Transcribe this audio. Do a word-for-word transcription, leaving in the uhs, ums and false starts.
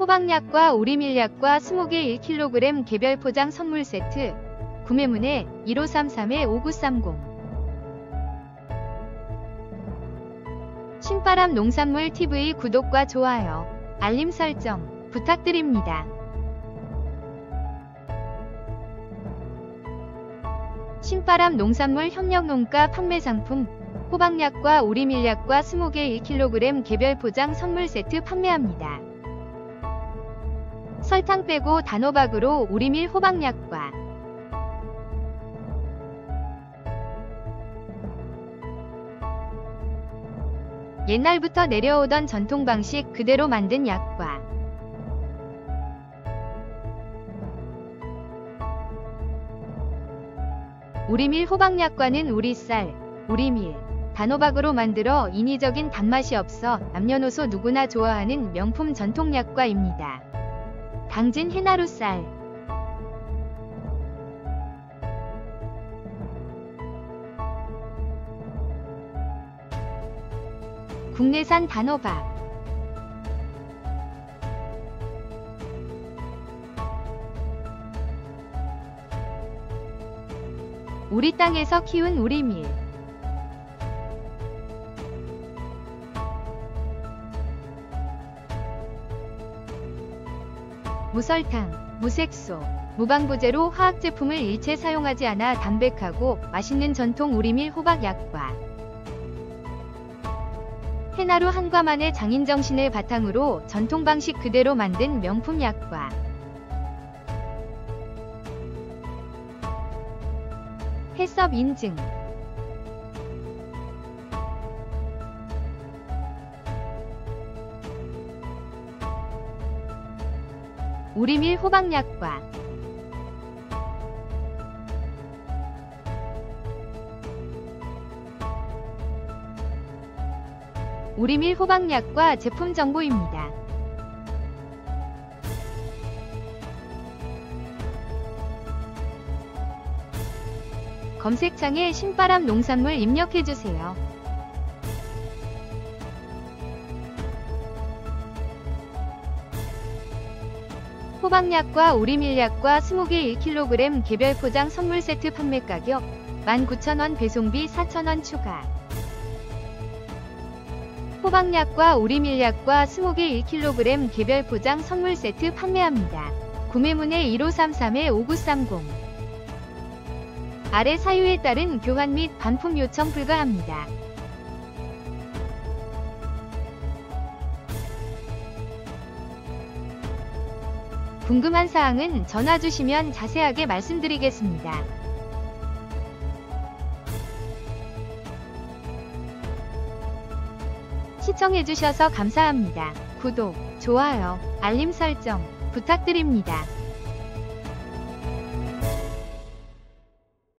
호박약과 오리밀약과 스모길 일 킬로그램 개별 포장 선물 세트. 구매문의 일오삼삼 오구삼공. 신바람 농산물 티비 구독과 좋아요, 알림 설정 부탁드립니다. 신바람 농산물 협력 농가 판매 상품 호박약과 오리밀약과 스모길 일 킬로그램 개별 포장 선물 세트 판매합니다. 설탕 빼고 단호박으로 오리밀 호박약과 옛날부터 내려오던 전통 방식 그대로 만든 약과 오리밀 호박약과는 오리쌀, 오리밀, 단호박으로 만들어 인위적인 단맛이 없어 남녀노소 누구나 좋아하는 명품 전통 약과입니다. 당진 해나루 쌀, 국내산 단호박, 우리 땅에서 키운 오리밀, 무설탕, 무색소, 무방부제로 화학제품을 일체 사용하지 않아 담백하고 맛있는 전통 오리밀 호박약과 해나루 한과만의 장인정신을 바탕으로 전통 방식 그대로 만든 명품 약과 해썹 인증, 오리밀 호박약과 오리밀 호박약과 제품 정보입니다. 검색창에 신바람 농산물 입력해주세요. 호박약과 오리밀약과 스모길 일 킬로그램 개별 포장 선물 세트 판매 가격 만 구천 원, 배송비 사천 원 추가. 호박약과 오리밀약과 스모길 일 킬로그램 개별 포장 선물 세트 판매합니다. 구매문의 일오삼삼 오구삼공. 아래 사유에 따른 교환 및 반품 요청 불가합니다. 궁금한 사항은 전화 주시면 자세하게 말씀드리겠습니다. 시청해주셔서 감사합니다. 구독, 좋아요, 알림 설정 부탁드립니다.